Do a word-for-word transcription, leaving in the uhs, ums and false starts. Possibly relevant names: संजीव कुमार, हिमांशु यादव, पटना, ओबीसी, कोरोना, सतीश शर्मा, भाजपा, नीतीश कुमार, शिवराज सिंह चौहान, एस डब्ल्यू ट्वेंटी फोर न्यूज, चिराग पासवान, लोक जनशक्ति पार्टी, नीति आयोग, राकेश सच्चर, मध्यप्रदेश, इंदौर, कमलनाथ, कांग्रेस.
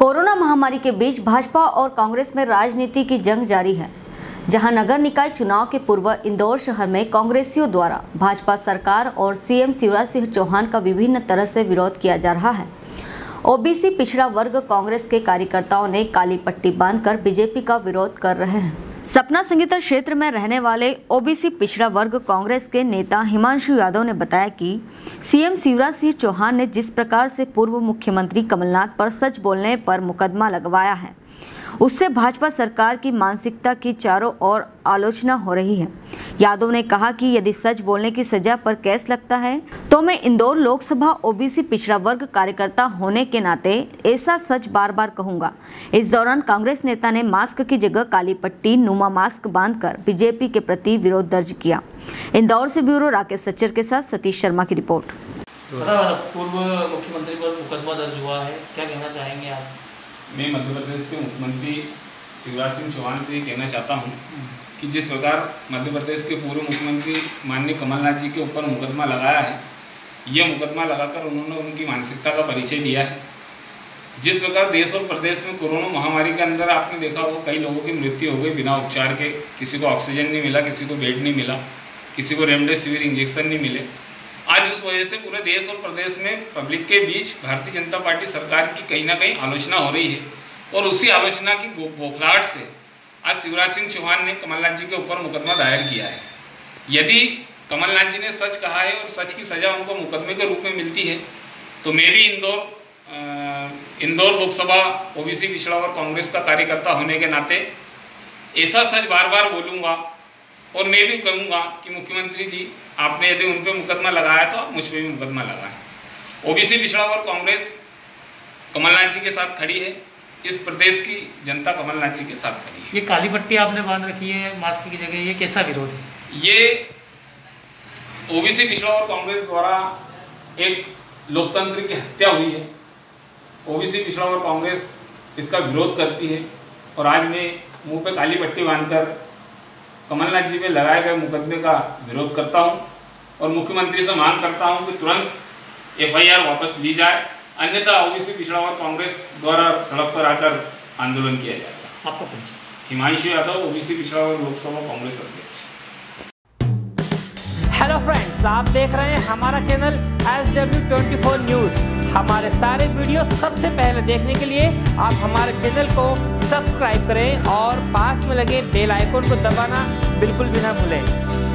कोरोना महामारी के बीच भाजपा और कांग्रेस में राजनीति की जंग जारी है, जहां नगर निकाय चुनाव के पूर्व इंदौर शहर में कांग्रेसियों द्वारा भाजपा सरकार और सीएम शिवराज सिंह चौहान का विभिन्न तरह से विरोध किया जा रहा है। ओबीसी पिछड़ा वर्ग कांग्रेस के कार्यकर्ताओं ने काली पट्टी बांधकर बीजेपी का विरोध कर रहे हैं। सपना संगीता क्षेत्र में रहने वाले ओबीसी पिछड़ा वर्ग कांग्रेस के नेता हिमांशु यादव ने बताया कि सीएम शिवराज सिंह चौहान ने जिस प्रकार से पूर्व मुख्यमंत्री कमलनाथ पर सच बोलने पर मुकदमा लगवाया है, उससे भाजपा सरकार की मानसिकता की चारों ओर आलोचना हो रही है। यादव ने कहा कि यदि सच बोलने की सजा पर केस लगता है तो मैं इंदौर लोकसभा ओबीसी पिछड़ा वर्ग कार्यकर्ता होने के नाते ऐसा सच बार बार कहूंगा। इस दौरान कांग्रेस नेता ने मास्क की जगह काली पट्टी नुमा मास्क बांधकर बीजेपी के प्रति विरोध दर्ज किया। इंदौर से ब्यूरो राकेश सच्चर के साथ सतीश शर्मा की रिपोर्ट। पूर्व मुख्यमंत्री पर मुकदमा दर्ज हुआ है, क्या कहना चाहेंगे आप? मैं मध्य प्रदेश के मुख्यमंत्री शिवराज सिंह चौहान से ये कहना चाहता हूँ कि जिस प्रकार मध्य प्रदेश के पूर्व मुख्यमंत्री माननीय कमलनाथ जी के ऊपर मुकदमा लगाया है, ये मुकदमा लगाकर उन्होंने उनकी मानसिकता का परिचय दिया है। जिस प्रकार देश और प्रदेश में कोरोना महामारी के अंदर आपने देखा होगा कई लोगों की मृत्यु हो गई बिना उपचार के। किसी को ऑक्सीजन नहीं मिला, किसी को बेड नहीं मिला, किसी को रेमडेसिविर इंजेक्शन नहीं मिले। आज उस वजह से पूरे देश और प्रदेश में पब्लिक के बीच भारतीय जनता पार्टी सरकार की कहीं ना कहीं आलोचना हो रही है और उसी आलोचना की बौखलाहट से आज शिवराज सिंह चौहान ने कमलनाथ जी के ऊपर मुकदमा दायर किया है। यदि कमलनाथ जी ने सच कहा है और सच की सज़ा उनको मुकदमे के रूप में मिलती है तो मैं भी इंदौर इंदौर लोकसभा ओबीसी पिछड़ा वर्ग कांग्रेस का कार्यकर्ता होने के नाते ऐसा सच बार बार बोलूँगा और मैं भी कहूँगा कि मुख्यमंत्री जी आपने यदि उन पर मुकदमा लगाया तो आप मुझ पर भी मुकदमा लगाएं। ओबीसी पिछड़ा वर्ग कांग्रेस कमलनाथ जी के साथ खड़ी है, इस प्रदेश की जनता कमलनाथ जी के साथ खड़ी है। ये काली पट्टी आपने बांध रखी है मास्क की जगह, ये कैसा विरोध है? ये ओबीसी पिछड़ा वर्ग कांग्रेस द्वारा एक लोकतंत्र की हत्या हुई है। ओबीसी पिछड़ा वर्ग कांग्रेस इसका विरोध करती है और आज मैं मुँह पर काली पट्टी बांधकर कमलनाथ जी में लगाए गए मुकदमे का विरोध करता हूं और मुख्यमंत्री से मांग करता हूं कि तुरंत एफ आई आर वापस ली जाए, अन्यथा ओबीसी पिछड़ा वर्ग कांग्रेस द्वारा सड़क पर आकर आंदोलन किया जाएगा। आपको हिमांशु यादव, ओबीसी पिछड़ा वर्ग लोकसभा कांग्रेस अध्यक्ष। हेलो फ्रेंड्स, आप देख रहे हैं हमारा channel एस डब्ल्यू ट्वेंटी फोर न्यूज। हमारे सारे वीडियो सबसे पहले देखने के लिए आप हमारे चैनल को सब्सक्राइब करें और पास में लगे बेल आइकन को दबाना बिल्कुल भी ना भूलें।